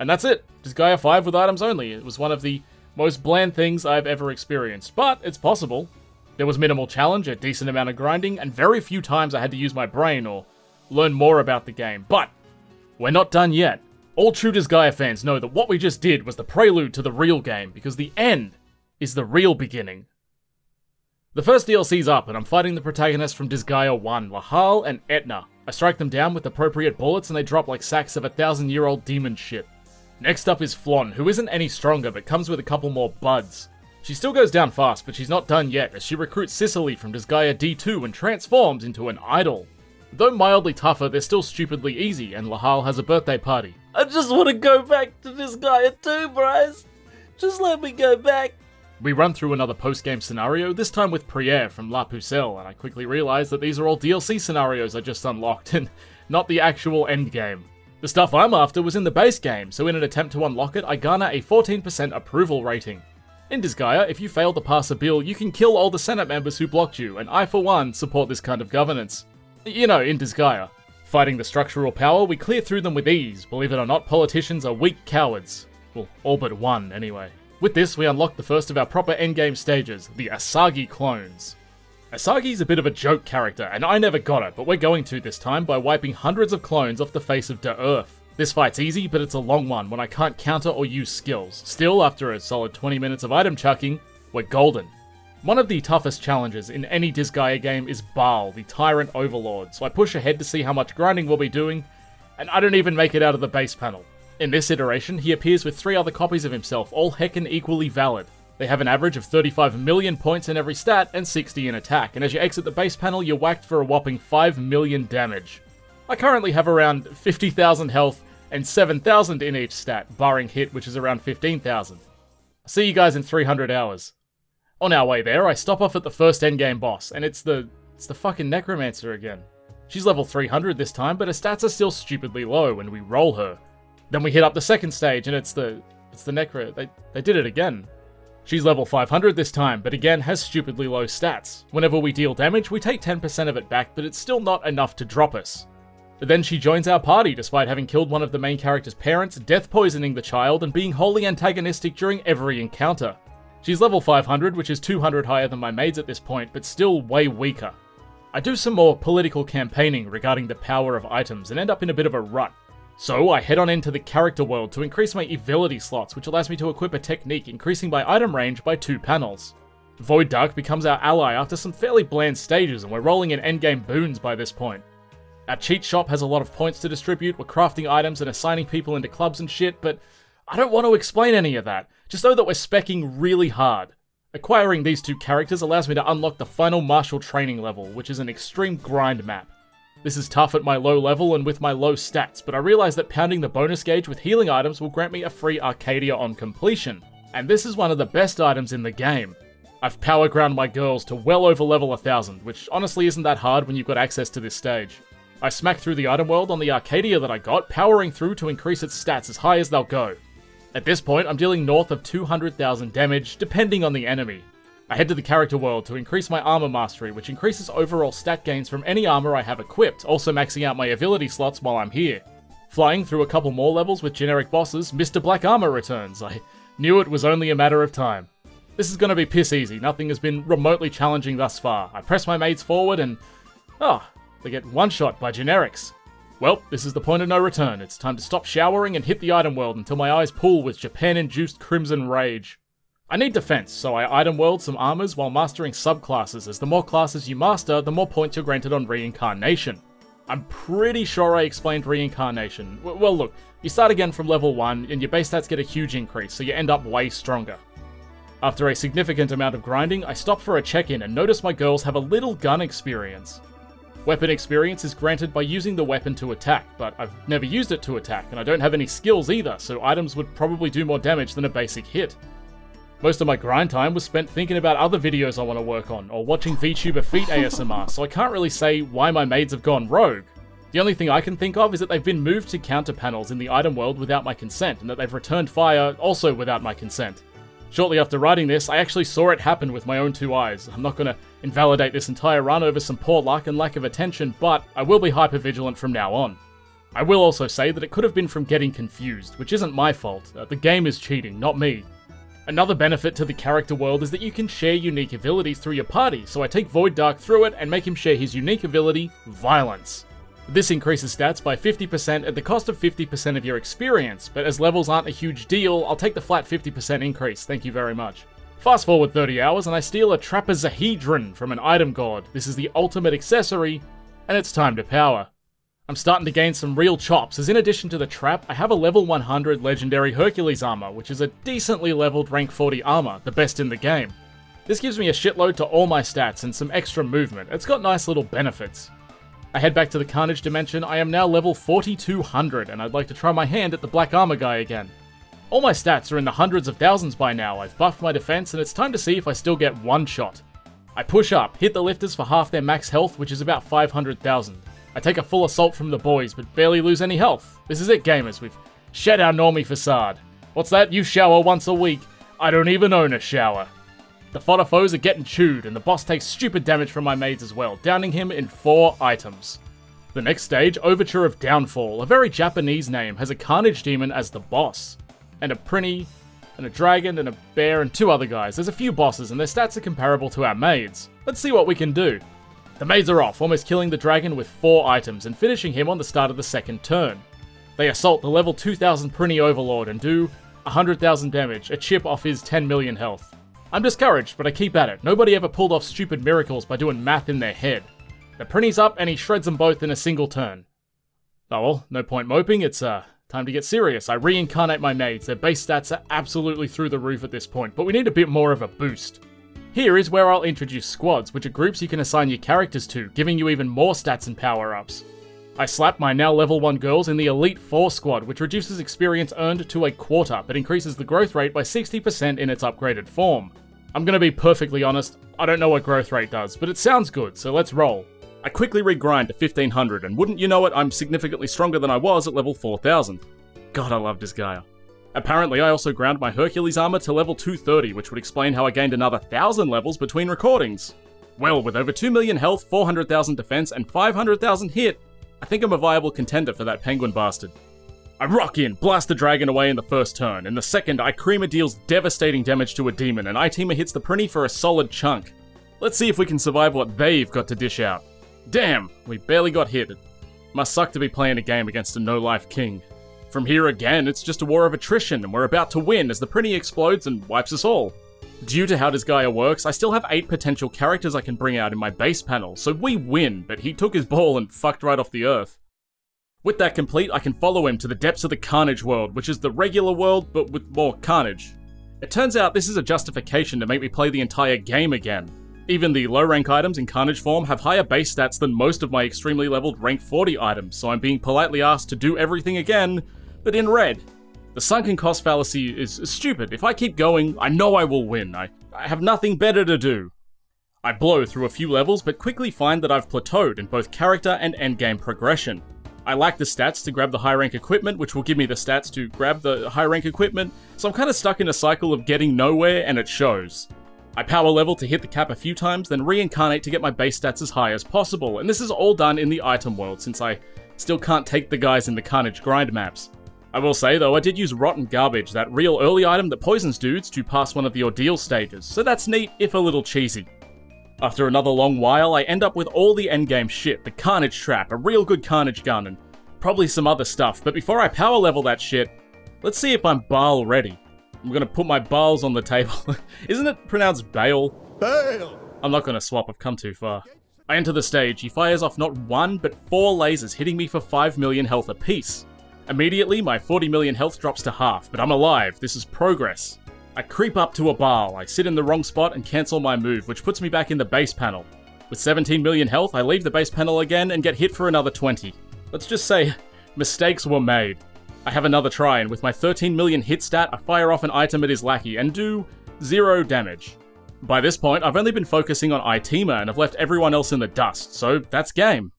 And that's it, Disgaea five with items only. It was one of the most bland things I've ever experienced, but it's possible. There was minimal challenge, a decent amount of grinding, and very few times I had to use my brain or learn more about the game, but we're not done yet. All true Disgaea fans know that what we just did was the prelude to the real game, because the end is the real beginning. The first D L C's up, and I'm fighting the protagonists from Disgaea one, Laharl and Etna. I strike them down with appropriate bullets and they drop like sacks of a thousand-year-old demon shit. Next up is Flon, who isn't any stronger but comes with a couple more buds. She still goes down fast, but she's not done yet as she recruits Sicily from Disgaea D two and transforms into an idol. Though mildly tougher, they're still stupidly easy, and Laharl has a birthday party. I just want to go back to Disgaea two, Bryce! Just let me go back! We run through another post-game scenario, this time with Prière from La Pucelle, and I quickly realised that these are all D L C scenarios I just unlocked, and not the actual endgame. The stuff I'm after was in the base game, so in an attempt to unlock it, I garner a fourteen percent approval rating. In Disgaea, if you fail to pass a bill, you can kill all the Senate members who blocked you, and I for one support this kind of governance. You know, in Disgaea. Fighting the structural power, we clear through them with ease. Believe it or not, politicians are weak cowards. Well, all but one, anyway. With this, we unlock the first of our proper endgame stages, the Asagi clones. Asagi's a bit of a joke character, and I never got it, but we're going to this time by wiping hundreds of clones off the face of the earth. This fight's easy, but it's a long one when I can't counter or use skills. Still, after a solid twenty minutes of item chucking, we're golden. One of the toughest challenges in any Disgaea game is Baal, the Tyrant Overlord, so I push ahead to see how much grinding we'll be doing, and I don't even make it out of the base panel. In this iteration, he appears with three other copies of himself, all heckin' equally valid. They have an average of thirty-five million points in every stat and sixty in attack, and as you exit the base panel, you're whacked for a whopping five million damage. I currently have around fifty thousand health and seven thousand in each stat, barring hit, which is around fifteen thousand. See you guys in three hundred hours. On our way there, I stop off at the first endgame boss, and it's the... it's the fucking Necromancer again. She's level three hundred this time, but her stats are still stupidly low, and we roll her. Then we hit up the second stage, and it's the... it's the Necro... they, they did it again. She's level five hundred this time, but again has stupidly low stats. Whenever we deal damage, we take ten percent of it back, but it's still not enough to drop us. But then she joins our party, despite having killed one of the main character's parents, death poisoning the child, and being wholly antagonistic during every encounter. She's level five hundred, which is two hundred higher than my maids at this point, but still way weaker. I do some more political campaigning regarding the power of items and end up in a bit of a rut. So I head on into the character world to increase my ability slots, which allows me to equip a technique, increasing my item range by two panels. Void Dark becomes our ally after some fairly bland stages, and we're rolling in endgame boons by this point. Our cheat shop has a lot of points to distribute, we're crafting items and assigning people into clubs and shit, but I don't want to explain any of that. Just know that we're specking really hard. Acquiring these two characters allows me to unlock the final martial training level, which is an extreme grind map. This is tough at my low level and with my low stats, but I realize that pounding the bonus gauge with healing items will grant me a free Arcadia on completion, and this is one of the best items in the game. I've power ground my girls to well over level one thousand, which honestly isn't that hard when you've got access to this stage. I smack through the item world on the Arcadia that I got, powering through to increase its stats as high as they'll go. At this point, I'm dealing north of two hundred thousand damage, depending on the enemy. I head to the character world to increase my armor mastery, which increases overall stat gains from any armor I have equipped, also maxing out my ability slots while I'm here. Flying through a couple more levels with generic bosses, Mister Black Armor returns. I knew it was only a matter of time. This is gonna be piss easy, nothing has been remotely challenging thus far. I press my maids forward and... ah. Oh, they get one-shot by generics. Well, this is the point of no return. It's time to stop showering and hit the item world until my eyes pool with Japan-induced crimson rage. I need defense, so I item world some armors while mastering subclasses, as the more classes you master, the more points you're granted on reincarnation. I'm pretty sure I explained reincarnation. W well, look, you start again from level one, and your base stats get a huge increase, so you end up way stronger. After a significant amount of grinding, I stop for a check-in and notice my girls have a little gun experience. Weapon experience is granted by using the weapon to attack, but I've never used it to attack, and I don't have any skills either, so items would probably do more damage than a basic hit. Most of my grind time was spent thinking about other videos I want to work on, or watching VTuber feet A S M R, so I can't really say why my maids have gone rogue. The only thing I can think of is that they've been moved to counter panels in the item world without my consent, and that they've returned fire also without my consent. Shortly after writing this, I actually saw it happen with my own two eyes. I'm not gonna invalidate this entire run over some poor luck and lack of attention, but I will be hyper-vigilant from now on. I will also say that it could have been from getting confused, which isn't my fault. Uh, the game is cheating, not me. Another benefit to the character world is that you can share unique abilities through your party, so I take Void Dark through it and make him share his unique ability, Violence. This increases stats by fifty percent at the cost of fifty percent of your experience, but as levels aren't a huge deal, I'll take the flat fifty percent increase, thank you very much. Fast forward thirty hours and I steal a Trapezohedron from an item god. This is the ultimate accessory, and it's time to power. I'm starting to gain some real chops, as in addition to the trap, I have a level one hundred legendary Hercules armor, which is a decently leveled rank forty armor, the best in the game. This gives me a shitload to all my stats and some extra movement. It's got nice little benefits. I head back to the Carnage dimension, I am now level forty-two hundred, and I'd like to try my hand at the Black Armor guy again. All my stats are in the hundreds of thousands by now, I've buffed my defense, and it's time to see if I still get one shot. I push up, hit the lifters for half their max health, which is about five hundred thousand. I take a full assault from the boys, but barely lose any health. This is it, gamers, we've shed our normie facade. What's that? You shower once a week. I don't even own a shower. The fodder foes are getting chewed, and the boss takes stupid damage from my maids as well, downing him in four items. The next stage, Overture of Downfall, a very Japanese name, has a Carnage Demon as the boss, and a pretty, and a dragon, and a bear, and two other guys. There's a few bosses, and their stats are comparable to our maids. Let's see what we can do. The maids are off, almost killing the dragon with four items, and finishing him on the start of the second turn. They assault the level two thousand Prinny Overlord, and do one hundred thousand damage, a chip off his ten million health. I'm discouraged, but I keep at it. Nobody ever pulled off stupid miracles by doing math in their head. The Prinny's up, and he shreds them both in a single turn. Oh well, no point moping, it's uh, time to get serious. I reincarnate my maids. Their base stats are absolutely through the roof at this point, but we need a bit more of a boost. Here is where I'll introduce squads, which are groups you can assign your characters to, giving you even more stats and power-ups. I slap my now level one girls in the Elite four squad, which reduces experience earned to a quarter, but increases the growth rate by sixty percent in its upgraded form. I'm gonna be perfectly honest, I don't know what growth rate does, but it sounds good, so let's roll. I quickly regrind to fifteen hundred, and wouldn't you know it, I'm significantly stronger than I was at level four thousand. God, I love Disgaea. Apparently, I also ground my Hercules armor to level two thirty, which would explain how I gained another one thousand levels between recordings. Well, with over two million health, four hundred thousand defense, and five hundred thousand hit, I think I'm a viable contender for that penguin bastard. I rock in, blast the dragon away in the first turn. In the second, Ikreema deals devastating damage to a demon, and Itema hits the Prinny for a solid chunk. Let's see if we can survive what they've got to dish out. Damn, we barely got hit. It must suck to be playing a game against a no-life king. From here again, it's just a war of attrition, and we're about to win as the Prinny explodes and wipes us all. Due to how Disgaea works, I still have eight potential characters I can bring out in my base panel, so we win, but he took his ball and fucked right off the earth. With that complete, I can follow him to the depths of the Carnage world, which is the regular world, but with more carnage. It turns out this is a justification to make me play the entire game again. Even the low rank items in Carnage form have higher base stats than most of my extremely leveled rank forty items, so I'm being politely asked to do everything again, but in red. The sunken cost fallacy is stupid. If I keep going, I know I will win. I, I have nothing better to do. I blow through a few levels, but quickly find that I've plateaued in both character and endgame progression. I lack the stats to grab the high rank equipment, which will give me the stats to grab the high rank equipment, so I'm kind of stuck in a cycle of getting nowhere, and it shows. I power level to hit the cap a few times, then reincarnate to get my base stats as high as possible, and this is all done in the item world, since I still can't take the guys in the Carnage grind maps. I will say though, I did use Rotten Garbage, that real early item that poisons dudes, to pass one of the ordeal stages, so that's neat, if a little cheesy. After another long while, I end up with all the endgame shit, the Carnage Trap, a real good Carnage Gun, and probably some other stuff, but before I power level that shit, let's see if I'm Baal ready. I'm gonna put my Baals on the table. Isn't it pronounced Baal? Baal! I'm not gonna swap, I've come too far. I enter the stage, he fires off not one, but four lasers, hitting me for five million health apiece. Immediately, my forty million health drops to half, but I'm alive, this is progress. I creep up to a Baal, I sit in the wrong spot and cancel my move, which puts me back in the base panel. With seventeen million health, I leave the base panel again and get hit for another twenty. Let's just say, mistakes were made. I have another try, and with my thirteen million hit stat, I fire off an item at his lackey, and do zero damage. By this point, I've only been focusing on Itema, and have left everyone else in the dust, so that's game.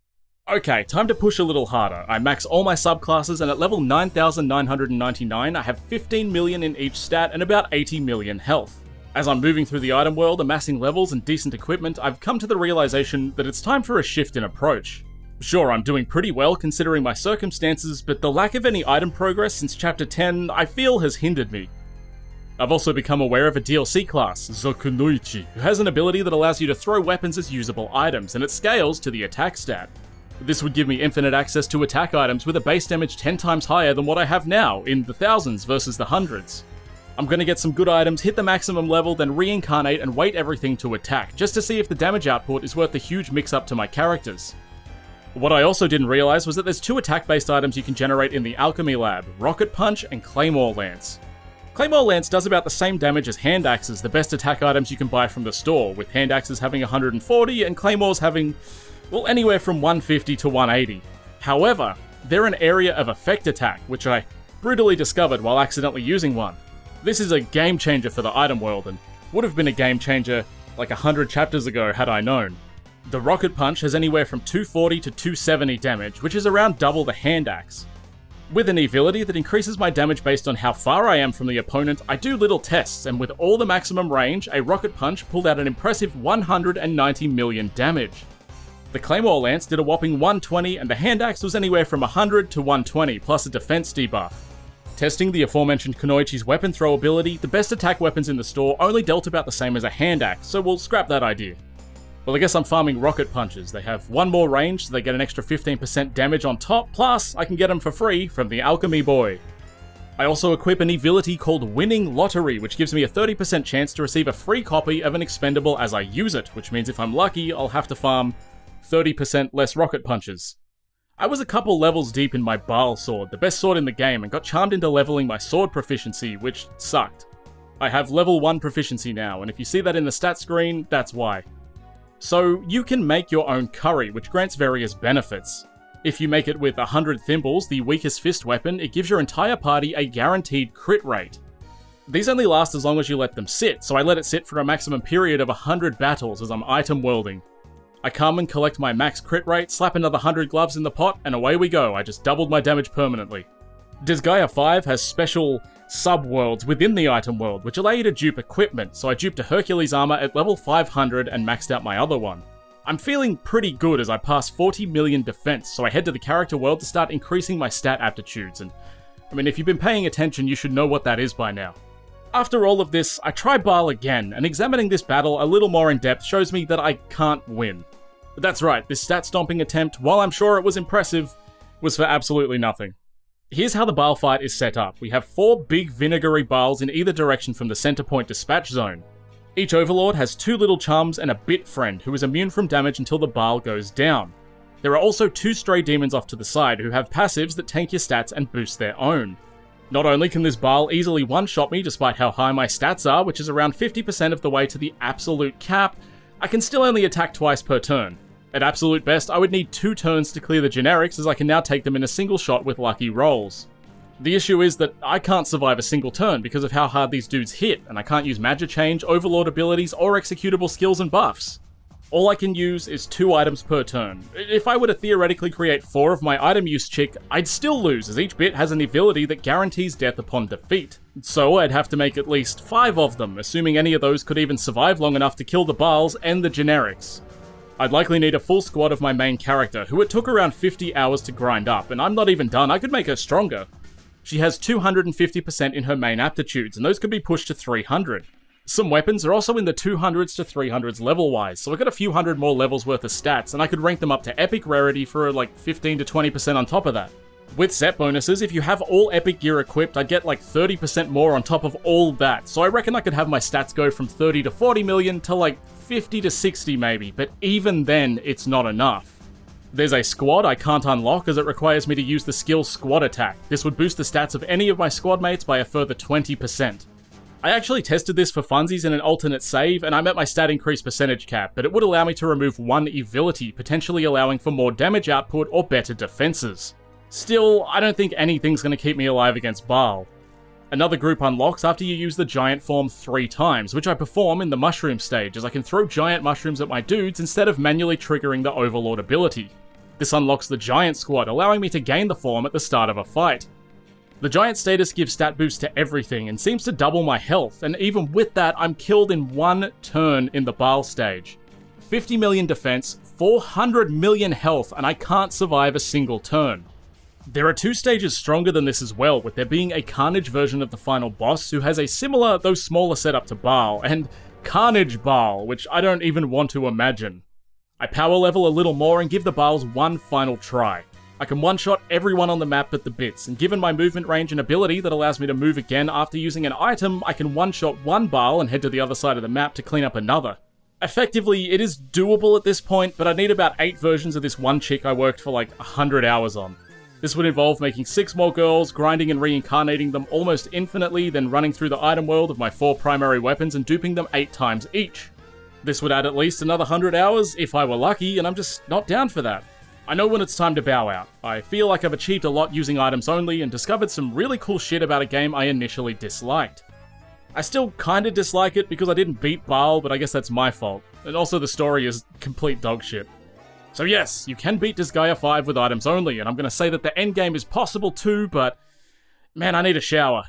Okay, time to push a little harder. I max all my subclasses, and at level nine thousand nine hundred ninety-nine, I have fifteen million in each stat, and about eighty million health. As I'm moving through the item world, amassing levels and decent equipment, I've come to the realization that it's time for a shift in approach. Sure, I'm doing pretty well considering my circumstances, but the lack of any item progress since chapter ten, I feel has hindered me. I've also become aware of a D L C class, Zokunoichi, who has an ability that allows you to throw weapons as usable items, and it scales to the attack stat. This would give me infinite access to attack items with a base damage ten times higher than what I have now, in the thousands versus the hundreds. I'm gonna get some good items, hit the maximum level, then reincarnate and wait everything to attack, just to see if the damage output is worth the huge mix-up to my characters. What I also didn't realize was that there's two attack-based items you can generate in the Alchemy Lab, Rocket Punch and Claymore Lance. Claymore Lance does about the same damage as Hand Axes, the best attack items you can buy from the store, with Hand Axes having one hundred forty and Claymores having, well, anywhere from one fifty to one eighty. However, they're an area of effect attack, which I brutally discovered while accidentally using one. This is a game changer for the item world, and would have been a game changer like one hundred chapters ago had I known. The Rocket Punch has anywhere from two forty to two seventy damage, which is around double the Hand Axe. With an ability that increases my damage based on how far I am from the opponent, I do little tests, and with all the maximum range, a Rocket Punch pulled out an impressive one hundred ninety million damage. The Claymore Lance did a whopping one twenty, and the Hand Axe was anywhere from one hundred to one twenty, plus a defense debuff. Testing the aforementioned Kunoichi's weapon throw ability, the best attack weapons in the store only dealt about the same as a hand axe, so we'll scrap that idea. Well, I guess I'm farming rocket punches. They have one more range, so they get an extra fifteen percent damage on top, plus I can get them for free from the Alchemy Boy. I also equip an ability called Winning Lottery, which gives me a thirty percent chance to receive a free copy of an expendable as I use it, which means if I'm lucky, I'll have to farm thirty percent less rocket punches. I was a couple levels deep in my Baal sword, the best sword in the game, and got charmed into leveling my sword proficiency, which sucked. I have level one proficiency now, and if you see that in the stat screen, that's why. So you can make your own curry, which grants various benefits. If you make it with one hundred thimbles, the weakest fist weapon, it gives your entire party a guaranteed crit rate. These only last as long as you let them sit, so I let it sit for a maximum period of one hundred battles as I'm item welding. I come and collect my max crit rate, slap another one hundred gloves in the pot, and away we go. I just doubled my damage permanently. Disgaea five has special sub-worlds within the item world, which allow you to dupe equipment, so I duped a Hercules armor at level five hundred and maxed out my other one. I'm feeling pretty good as I pass forty million defense, so I head to the character world to start increasing my stat aptitudes, and I mean, if you've been paying attention, you should know what that is by now. After all of this, I try Baal again, and examining this battle a little more in depth shows me that I can't win. But that's right, this stat-stomping attempt, while I'm sure it was impressive, was for absolutely nothing. Here's how the Baal fight is set up. We have four big vinegary Baals in either direction from the center point dispatch zone. Each overlord has two little chums and a bit friend, who is immune from damage until the Baal goes down. There are also two stray demons off to the side, who have passives that tank your stats and boost their own. Not only can this Baal easily one-shot me despite how high my stats are, which is around fifty percent of the way to the absolute cap, I can still only attack twice per turn. At absolute best, I would need two turns to clear the generics, as I can now take them in a single shot with lucky rolls. The issue is that I can't survive a single turn because of how hard these dudes hit, and I can't use magic change, overlord abilities, or executable skills and buffs. All I can use is two items per turn. If I were to theoretically create four of my item use chick, I'd still lose, as each bit has an ability that guarantees death upon defeat. So I'd have to make at least five of them, assuming any of those could even survive long enough to kill the Baals and the generics. I'd likely need a full squad of my main character, who it took around fifty hours to grind up, and I'm not even done, I could make her stronger. She has two hundred fifty percent in her main aptitudes, and those could be pushed to three hundred. Some weapons are also in the two hundreds to three hundreds level-wise, so I got a few hundred more levels worth of stats, and I could rank them up to epic rarity for like fifteen to twenty percent on top of that. With set bonuses, if you have all epic gear equipped, I'd get like thirty percent more on top of all that, so I reckon I could have my stats go from thirty to forty million to like fifty to sixty maybe, but even then, it's not enough. There's a squad I can't unlock as it requires me to use the skill Squad Attack. This would boost the stats of any of my squad mates by a further twenty percent. I actually tested this for funsies in an alternate save, and I'm at my stat increase percentage cap, but it would allow me to remove one ability, potentially allowing for more damage output or better defenses. Still, I don't think anything's going to keep me alive against Baal. Another group unlocks after you use the giant form three times, which I perform in the mushroom stage, as I can throw giant mushrooms at my dudes instead of manually triggering the overlord ability. This unlocks the giant squad, allowing me to gain the form at the start of a fight. The giant status gives stat boost to everything and seems to double my health, and even with that, I'm killed in one turn in the Baal stage. fifty million defense, four hundred million health, and I can't survive a single turn. There are two stages stronger than this as well, with there being a Carnage version of the final boss who has a similar, though smaller setup to Baal, and Carnage Baal, which I don't even want to imagine. I power level a little more and give the Baals one final try. I can one-shot everyone on the map but the bits, and given my movement range and ability that allows me to move again after using an item, I can one-shot one Baal and head to the other side of the map to clean up another. Effectively, it is doable at this point, but I need about eight versions of this one chick I worked for like one hundred hours on. This would involve making six more girls, grinding and reincarnating them almost infinitely, then running through the item world of my four primary weapons and duping them eight times each. This would add at least another one hundred hours if I were lucky, and I'm just not down for that. I know when it's time to bow out. I feel like I've achieved a lot using items only and discovered some really cool shit about a game I initially disliked. I still kinda dislike it because I didn't beat Baal, but I guess that's my fault. And also the story is complete dog shit. So yes, you can beat Disgaea five with items only, and I'm gonna say that the endgame is possible too, but man, I need a shower.